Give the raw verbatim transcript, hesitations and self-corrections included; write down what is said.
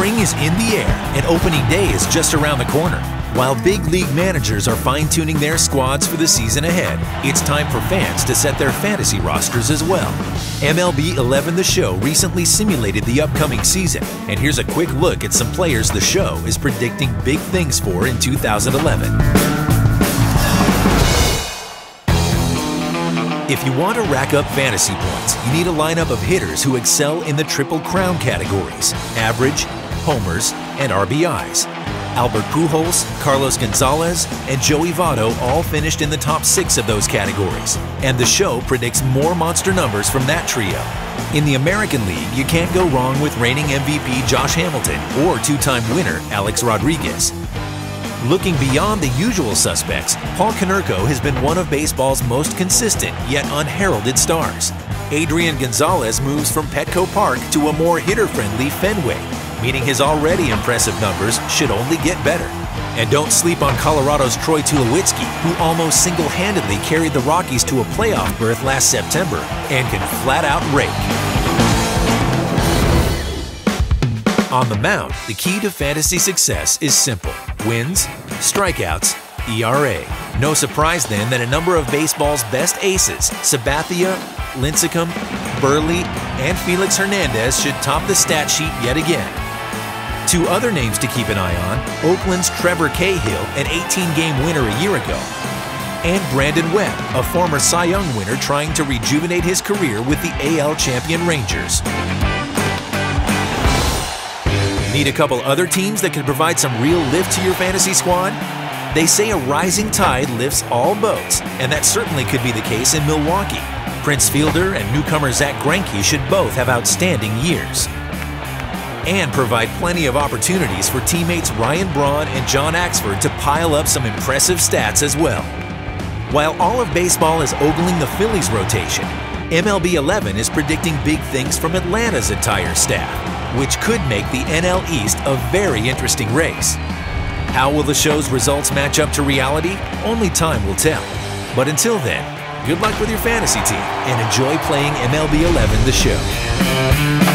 Spring is in the air, and opening day is just around the corner. While big league managers are fine-tuning their squads for the season ahead, it's time for fans to set their fantasy rosters as well. M L B eleven The Show recently simulated the upcoming season, and here's a quick look at some players The Show is predicting big things for in two thousand eleven. If you want to rack up fantasy points, you need a lineup of hitters who excel in the Triple Crown categories: average, homers, and R B Is. Albert Pujols, Carlos Gonzalez, and Joey Votto all finished in the top six of those categories, and The Show predicts more monster numbers from that trio. In the American League, you can't go wrong with reigning M V P Josh Hamilton or two-time winner Alex Rodriguez. Looking beyond the usual suspects, Paul Konerko has been one of baseball's most consistent yet unheralded stars. Adrian Gonzalez moves from Petco Park to a more hitter-friendly Fenway, meaning his already impressive numbers should only get better. And don't sleep on Colorado's Troy Tulowitzki, who almost single-handedly carried the Rockies to a playoff berth last September and can flat-out rake. On the mound, the key to fantasy success is simple: wins, strikeouts, E R A. No surprise then that a number of baseball's best aces, Sabathia, Lincecum, Burley, and Felix Hernandez, should top the stat sheet yet again. Two other names to keep an eye on: Oakland's Trevor Cahill, an eighteen-game winner a year ago, and Brandon Webb, a former Cy Young winner trying to rejuvenate his career with the A L champion Rangers. Need a couple other teams that can provide some real lift to your fantasy squad? They say a rising tide lifts all boats, and that certainly could be the case in Milwaukee. Prince Fielder and newcomer Zach Greinke should both have outstanding years, and provide plenty of opportunities for teammates Ryan Braun and John Axford to pile up some impressive stats as well. While all of baseball is ogling the Phillies' rotation, M L B eleven is predicting big things from Atlanta's entire staff, which could make the N L East a very interesting race. How will The Show's results match up to reality? Only time will tell. But until then, good luck with your fantasy team and enjoy playing M L B eleven The Show.